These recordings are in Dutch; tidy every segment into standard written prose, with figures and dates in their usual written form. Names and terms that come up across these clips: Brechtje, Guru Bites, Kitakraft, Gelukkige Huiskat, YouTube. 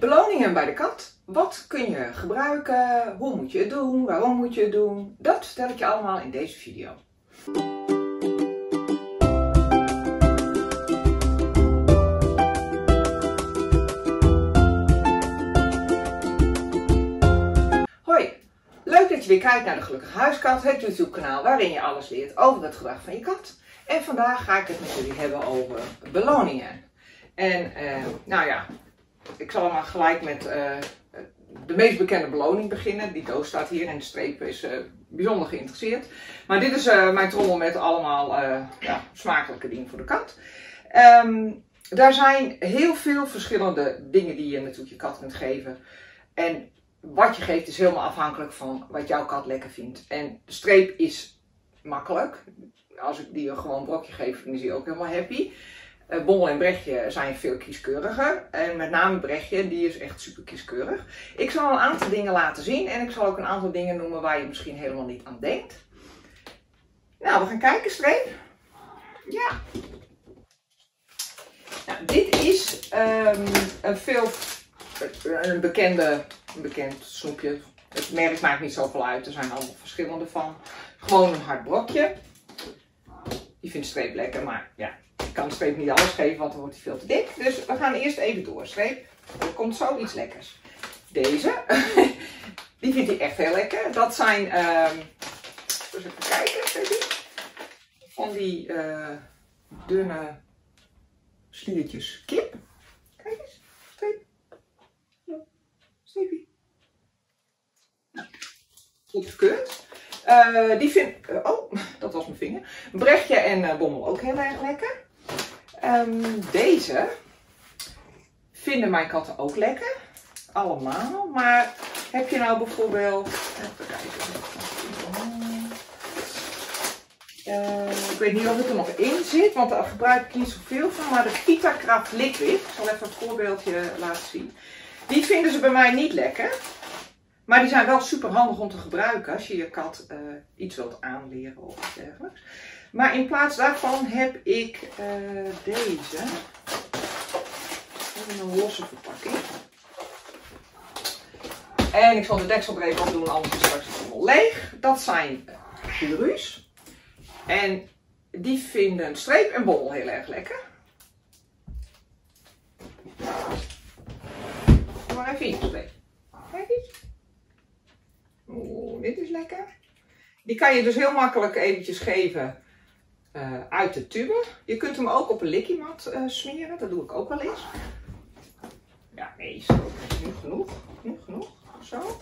Beloningen bij de kat. Wat kun je gebruiken? Hoe moet je het doen? Waarom moet je het doen? Dat vertel ik je allemaal in deze video. Hoi, leuk dat je weer kijkt naar de Gelukkige Huiskat, het YouTube kanaal waarin je alles leert over het gedrag van je kat. En vandaag ga ik het met jullie hebben over beloningen. En nou ja, ik zal maar gelijk met de meest bekende beloning beginnen. Die doos staat hier en de streep is bijzonder geïnteresseerd. Maar dit is mijn trommel met allemaal ja, smakelijke dingen voor de kat. Daar zijn heel veel verschillende dingen die je natuurlijk je kat kunt geven. En wat je geeft is helemaal afhankelijk van wat jouw kat lekker vindt. En de streep is makkelijk. Als ik die gewoon brokje geef, dan is die ook helemaal happy. Bommel en Brechtje zijn veel kieskeuriger. En met name Brechtje, die is echt super kieskeurig. Ik zal een aantal dingen laten zien. En ik zal ook een aantal dingen noemen waar je misschien helemaal niet aan denkt. Nou, we gaan kijken, Streep. Ja. Nou, dit is een bekend snoepje. Het merk maakt niet zoveel uit. Er zijn allemaal verschillende van. Gewoon een hard brokje. Die vindt Streep lekker, maar ja. Ik kan Streep niet alles geven, want dan wordt hij veel te dik. Dus we gaan eerst even door. Streep, er komt zo iets lekkers. Deze, die vindt hij echt heel lekker. Dat zijn, dus even kijken, van die dunne sliertjes kip. Kijk eens, Streep. Ja, Streepie. Goed verkeurd. Die vindt, oh, dat was mijn vinger. Brechtje en Bommel ook heel erg lekker. Deze vinden mijn katten ook lekker. Allemaal. Maar heb je nou bijvoorbeeld... Even kijken. Ik weet niet of het er nog in zit, want daar gebruik ik niet zoveel van. Maar de Kitakraft Liquid. Ik zal even een voorbeeldje laten zien. Die vinden ze bij mij niet lekker. Maar die zijn wel super handig om te gebruiken als je je kat iets wilt aanleren of iets dergelijks. Maar in plaats daarvan heb ik deze. In een losse verpakking. En ik zal de deksel er even op doen, anders is straks helemaal leeg. Dat zijn Guru's. En die vinden Streep en Bommel heel erg lekker. Kom maar even in, Streep. Kijk eens. Oeh, dit is lekker. Die kan je dus heel makkelijk eventjes geven uit de tube. Je kunt hem ook op een likkie-mat smeren. Dat doe ik ook wel eens. Ja, nee, zo is nu genoeg. Nu genoeg. Zo.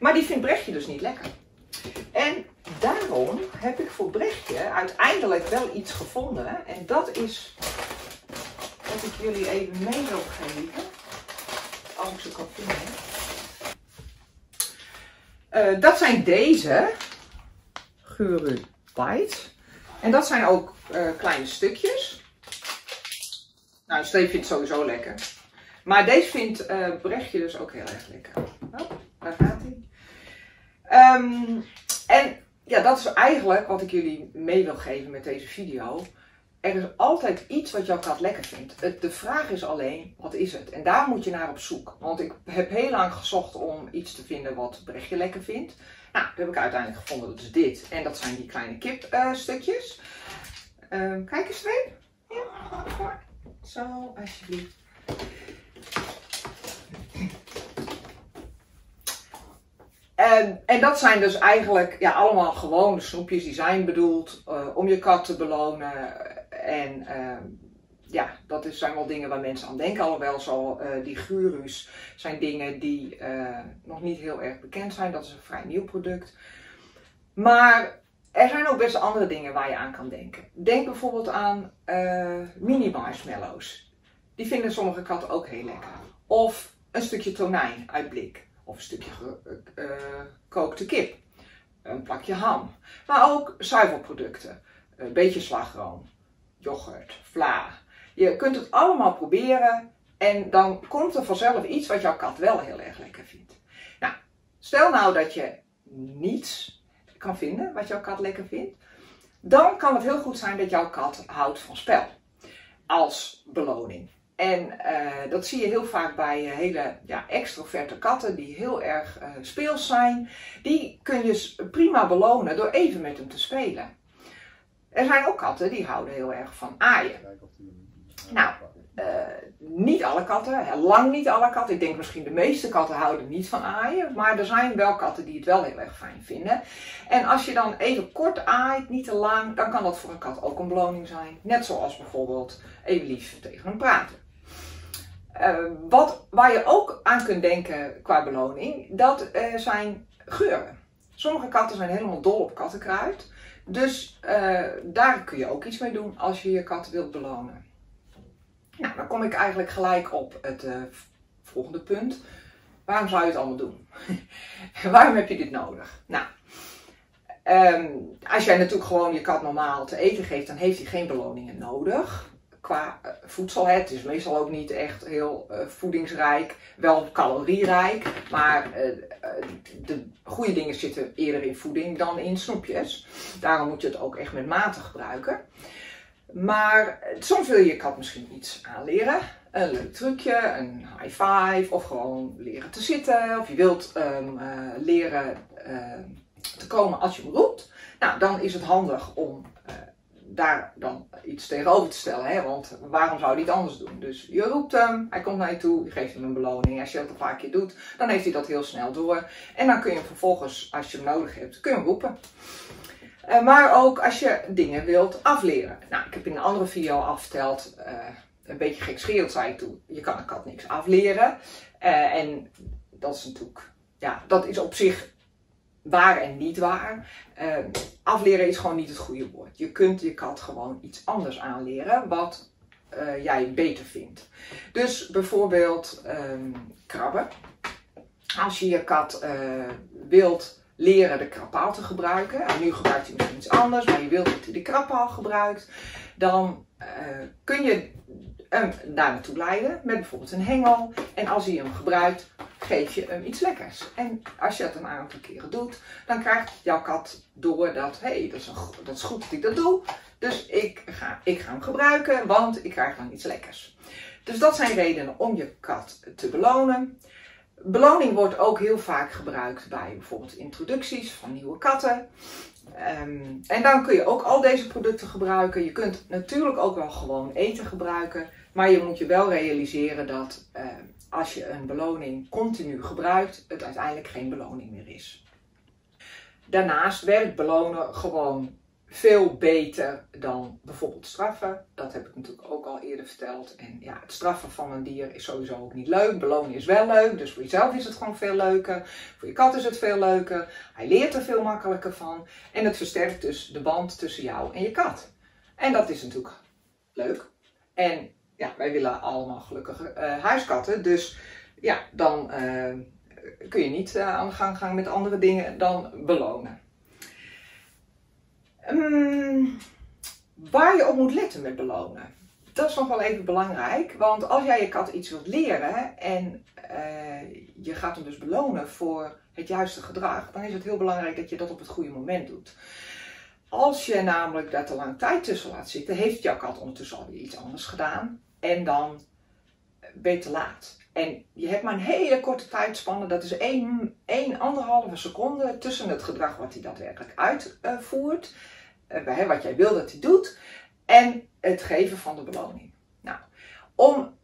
Maar die vindt Brechtje dus niet lekker. En daarom heb ik voor Brechtje uiteindelijk wel iets gevonden. En dat is wat ik jullie even mee wil geven. Als ik ze kan vinden. Dat zijn deze, Guru Bites. En dat zijn ook kleine stukjes. Nou, Streep vindt het sowieso lekker. Maar deze vindt Brechtje dus ook heel erg lekker. Oh, daar gaat hij. En ja, dat is eigenlijk wat ik jullie mee wil geven met deze video. Er is altijd iets wat jouw kat lekker vindt. De vraag is alleen, wat is het? En daar moet je naar op zoek. Want ik heb heel lang gezocht om iets te vinden wat Brechtje lekker vindt. Nou, dat heb ik uiteindelijk gevonden. Dat is dit. En dat zijn die kleine kipstukjes. Kijk eens, Streep. Ja. Zo, alsjeblieft. En dat zijn dus eigenlijk ja, allemaal gewone snoepjes. Die zijn bedoeld om je kat te belonen. En ja, dat zijn wel dingen waar mensen aan denken. Alhoewel zo, die Guru's zijn dingen die nog niet heel erg bekend zijn. Dat is een vrij nieuw product. Maar er zijn ook best andere dingen waar je aan kan denken. Denk bijvoorbeeld aan mini marshmallows. Die vinden sommige katten ook heel lekker. Of een stukje tonijn uit blik. Of een stukje gekookte kip. Een plakje ham. Maar ook zuivelproducten. Een beetje slagroom. Yoghurt, vla. Je kunt het allemaal proberen en dan komt er vanzelf iets wat jouw kat wel heel erg lekker vindt. Nou, stel nou dat je niets kan vinden wat jouw kat lekker vindt. Dan kan het heel goed zijn dat jouw kat houdt van spel. Als beloning. En dat zie je heel vaak bij hele extroverte katten die heel erg speels zijn. Die kun je prima belonen door even met hem te spelen. Er zijn ook katten die houden heel erg van aaien. Nou, niet alle katten, lang niet alle katten. Ik denk misschien de meeste katten houden niet van aaien. Maar er zijn wel katten die het wel heel erg fijn vinden. En als je dan even kort aait, niet te lang, dan kan dat voor een kat ook een beloning zijn. Net zoals bijvoorbeeld even lief tegen hem praten. Waar je ook aan kunt denken qua beloning, dat zijn geuren. Sommige katten zijn helemaal dol op kattenkruid. Dus daar kun je ook iets mee doen als je je kat wilt belonen. Nou, dan kom ik eigenlijk gelijk op het volgende punt. Waarom zou je het allemaal doen? Waarom heb je dit nodig? Nou, als jij natuurlijk gewoon je kat normaal te eten geeft, dan heeft hij geen beloningen nodig. Qua voedsel, het is meestal ook niet echt heel voedingsrijk, wel calorierijk, maar de goede dingen zitten eerder in voeding dan in snoepjes. Daarom moet je het ook echt met mate gebruiken. Maar soms wil je je kat misschien iets aanleren, een leuk trucje, een high five of gewoon leren te zitten. Of je wilt leren te komen als je hem roept. Nou, dan is het handig om daar dan iets tegenover te stellen, hè? Want waarom zou hij het anders doen? Dus je roept hem, hij komt naar je toe, je geeft hem een beloning. Als je dat een paar keer doet, dan heeft hij dat heel snel door. En dan kun je hem vervolgens, als je hem nodig hebt, kun je hem roepen. Maar ook als je dingen wilt afleren. Nou, ik heb in een andere video al verteld, een beetje gekscherend zei ik toen, je kan een kat niks afleren. En dat is natuurlijk, ja, dat is op zich waar en niet waar. Afleren is gewoon niet het goede woord. Je kunt je kat gewoon iets anders aanleren wat jij beter vindt. Dus bijvoorbeeld krabben. Als je je kat wilt leren de krabpaal te gebruiken. En nu gebruikt hij misschien iets anders, maar je wilt dat hij de krabpaal gebruikt. Dan kun je hem daar naartoe leiden met bijvoorbeeld een hengel. En als hij hem gebruikt, geef je hem iets lekkers. En als je dat een aantal keren doet, dan krijgt jouw kat door dat, hey, dat is goed dat ik dat doe. Dus ik ga hem gebruiken, want ik krijg dan iets lekkers. Dus dat zijn redenen om je kat te belonen. Beloning wordt ook heel vaak gebruikt bij bijvoorbeeld introducties van nieuwe katten. En dan kun je ook al deze producten gebruiken. Je kunt natuurlijk ook wel gewoon eten gebruiken. Maar je moet je wel realiseren dat als je een beloning continu gebruikt, het uiteindelijk geen beloning meer is. Daarnaast werkt belonen gewoon veel beter dan bijvoorbeeld straffen. Dat heb ik natuurlijk ook al eerder verteld. En ja, het straffen van een dier is sowieso ook niet leuk. Belonen is wel leuk, dus voor jezelf is het gewoon veel leuker. Voor je kat is het veel leuker. Hij leert er veel makkelijker van. En het versterkt dus de band tussen jou en je kat. En dat is natuurlijk leuk. En ja, wij willen allemaal gelukkige huiskatten. Dus ja, dan kun je niet aan de gang gaan met andere dingen dan belonen. Waar je op moet letten met belonen. Dat is nog wel even belangrijk, want als jij je kat iets wilt leren en je gaat hem dus belonen voor het juiste gedrag, dan is het heel belangrijk dat je dat op het goede moment doet. Als je namelijk daar te lang tijd tussen laat zitten, heeft jouw kat ondertussen alweer iets anders gedaan en dan ben je te laat. En je hebt maar een hele korte tijdspanne, dat is 1,5 seconde tussen het gedrag wat hij daadwerkelijk uitvoert, wat jij wil dat hij doet, en het geven van de beloning. Nou, om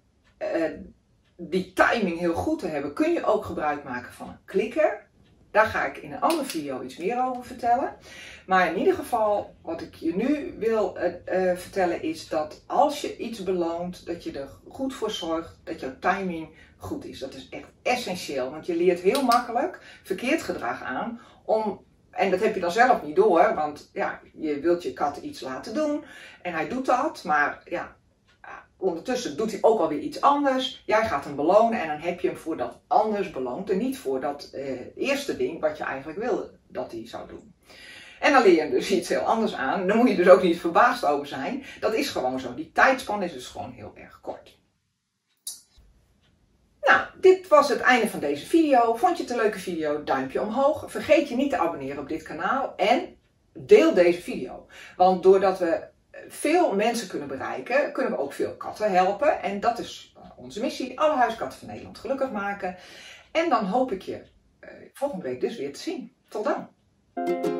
die timing heel goed te hebben, kun je ook gebruik maken van een klikker. Daar ga ik in een andere video iets meer over vertellen. Maar in ieder geval, wat ik je nu wil vertellen is dat als je iets beloont, dat je er goed voor zorgt dat jouw timing goed is. Dat is echt essentieel, want je leert heel makkelijk verkeerd gedrag aan. En dat heb je dan zelf niet door, want ja, je wilt je kat iets laten doen en hij doet dat, maar ja, ondertussen doet hij ook alweer iets anders. Jij gaat hem belonen en dan heb je hem voor dat anders beloond en niet voor dat eerste ding wat je eigenlijk wilde dat hij zou doen. En dan leer je hem dus iets heel anders aan. Dan moet je dus ook niet verbaasd over zijn. Dat is gewoon zo. Die tijdspan is dus gewoon heel erg kort. Nou, dit was het einde van deze video. Vond je het een leuke video? Duimpje omhoog. Vergeet je niet te abonneren op dit kanaal en deel deze video. Want doordat we veel mensen kunnen bereiken, kunnen we ook veel katten helpen. En dat is onze missie, alle huiskatten van Nederland gelukkig maken. En dan hoop ik je volgende week dus weer te zien. Tot dan!